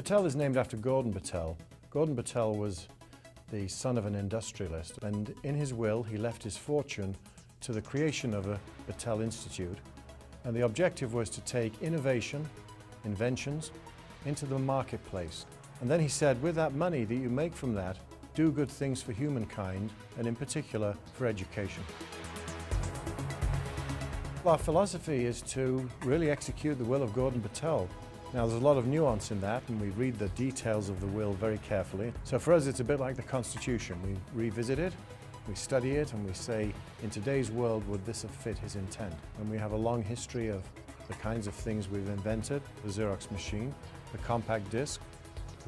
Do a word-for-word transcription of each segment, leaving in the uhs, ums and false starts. Battelle is named after Gordon Battelle. Gordon Battelle was the son of an industrialist, and in his will he left his fortune to the creation of a Battelle Institute, and the objective was to take innovation, inventions, into the marketplace. And then he said, with that money that you make from that, do good things for humankind, and in particular for education. Our philosophy is to really execute the will of Gordon Battelle. Now, there's a lot of nuance in that, and we read the details of the will very carefully. So for us, it's a bit like the Constitution. We revisit it, we study it, and we say, in today's world, would this have fit his intent? And we have a long history of the kinds of things we've invented: the Xerox machine, the compact disc,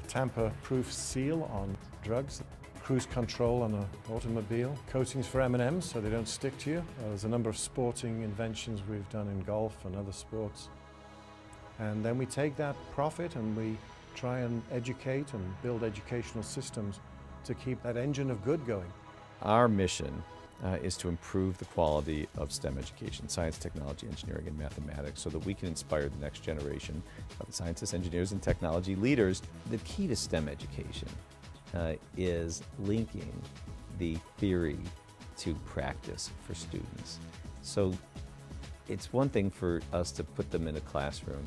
the tamper-proof seal on drugs, cruise control on an automobile, coatings for M and Ms so they don't stick to you. There's a number of sporting inventions we've done in golf and other sports. And then we take that profit and we try and educate and build educational systems to keep that engine of good going. Our mission uh, is to improve the quality of STEM education, science, technology, engineering, and mathematics, so that we can inspire the next generation of scientists, engineers, and technology leaders. The key to STEM education uh, is linking the theory to practice for students. So it's one thing for us to put them in a classroom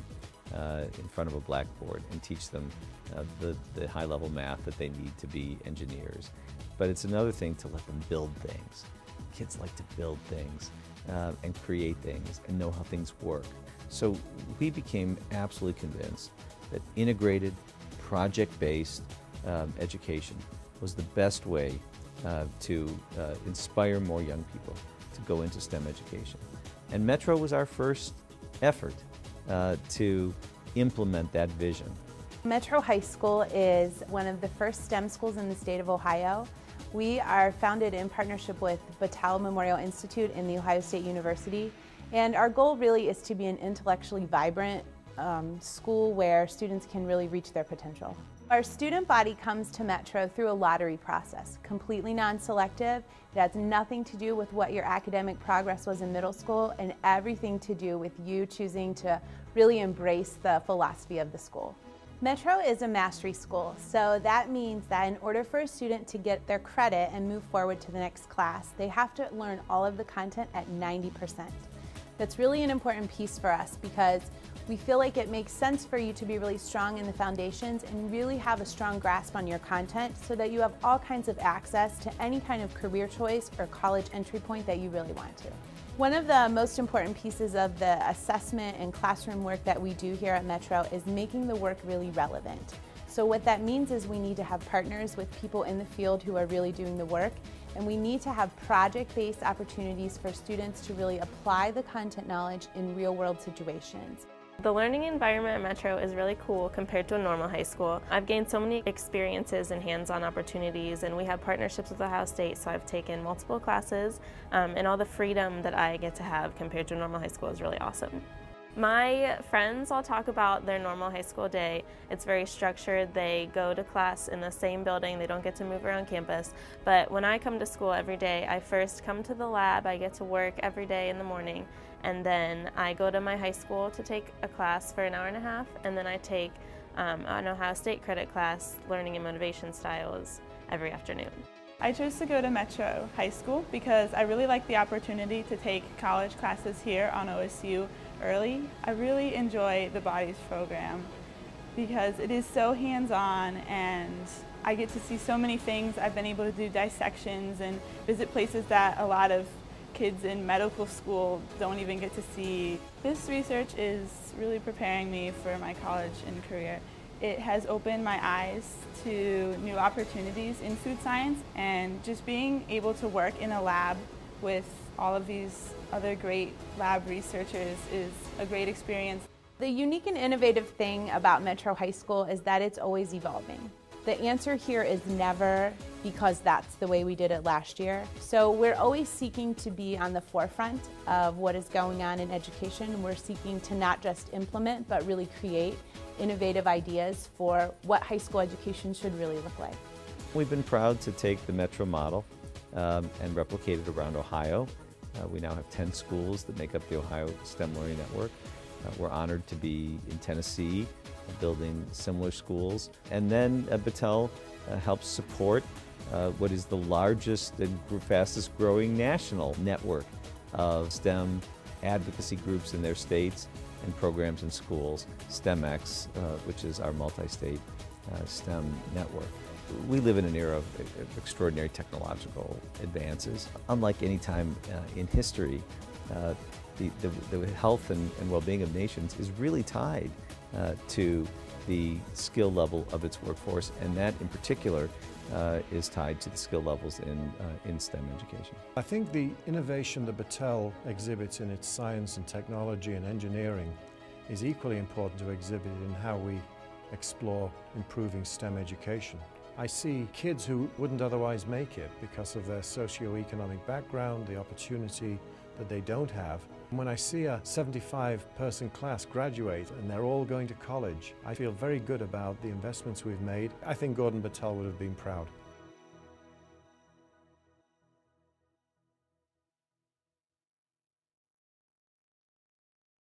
uh, in front of a blackboard and teach them uh, the, the high-level math that they need to be engineers, but it's another thing to let them build things. Kids like to build things uh, and create things and know how things work. So we became absolutely convinced that integrated, project-based um, education was the best way uh, to uh, inspire more young people to go into STEM education. And Metro was our first effort uh, to implement that vision. Metro High School is one of the first STEM schools in the state of Ohio. We are founded in partnership with Battelle Memorial Institute and the Ohio State University. And our goal really is to be an intellectually vibrant um, school where students can really reach their potential. Our student body comes to Metro through a lottery process, completely non-selective. It has nothing to do with what your academic progress was in middle school and everything to do with you choosing to really embrace the philosophy of the school. Metro is a mastery school, so that means that in order for a student to get their credit and move forward to the next class, they have to learn all of the content at ninety percent. That's really an important piece for us because we feel like it makes sense for you to be really strong in the foundations and really have a strong grasp on your content so that you have all kinds of access to any kind of career choice or college entry point that you really want to. One of the most important pieces of the assessment and classroom work that we do here at Metro is making the work really relevant. So what that means is we need to have partners with people in the field who are really doing the work, and we need to have project-based opportunities for students to really apply the content knowledge in real-world situations. The learning environment at Metro is really cool compared to a normal high school. I've gained so many experiences and hands-on opportunities, and we have partnerships with Ohio State, so I've taken multiple classes, um, and all the freedom that I get to have compared to a normal high school is really awesome. My friends all talk about their normal high school day. It's very structured. They go to class in the same building. They don't get to move around campus. But when I come to school every day, I first come to the lab. I get to work every day in the morning. And then I go to my high school to take a class for an hour and a half. And then I take um, an Ohio State credit class, learning and motivation styles, every afternoon. I chose to go to Metro High School because I really like the opportunity to take college classes here on O S U early. I really enjoy the Bodies program because it is so hands-on, and I get to see so many things. I've been able to do dissections and visit places that a lot of kids in medical school don't even get to see. This research is really preparing me for my college and career. It has opened my eyes to new opportunities in food science, and just being able to work in a lab with all of these other great lab researchers is a great experience. The unique and innovative thing about Metro High School is that it's always evolving. The answer here is never because that's the way we did it last year. So we're always seeking to be on the forefront of what is going on in education. We're seeking to not just implement, but really create innovative ideas for what high school education should really look like. We've been proud to take the Metro model um, and replicate it around Ohio. Uh, we now have ten schools that make up the Ohio STEM Learning Network. Uh, we're honored to be in Tennessee building similar schools. And then uh, Battelle uh, helps support uh, what is the largest and fastest growing national network of STEM advocacy groups in their states and programs in schools, STEMX, uh, which is our multi-state uh, STEM network. We live in an era of extraordinary technological advances. Unlike any time uh, in history, uh, the, the, the health and, and well-being of nations is really tied uh, to the skill level of its workforce, and that in particular uh, is tied to the skill levels in, uh, in STEM education. I think the innovation that Battelle exhibits in its science and technology and engineering is equally important to exhibit in how we explore improving STEM education. I see kids who wouldn't otherwise make it because of their socioeconomic background, the opportunity that they don't have. When I see a seventy-five person class graduate and they're all going to college, I feel very good about the investments we've made. I think Gordon Battelle would have been proud.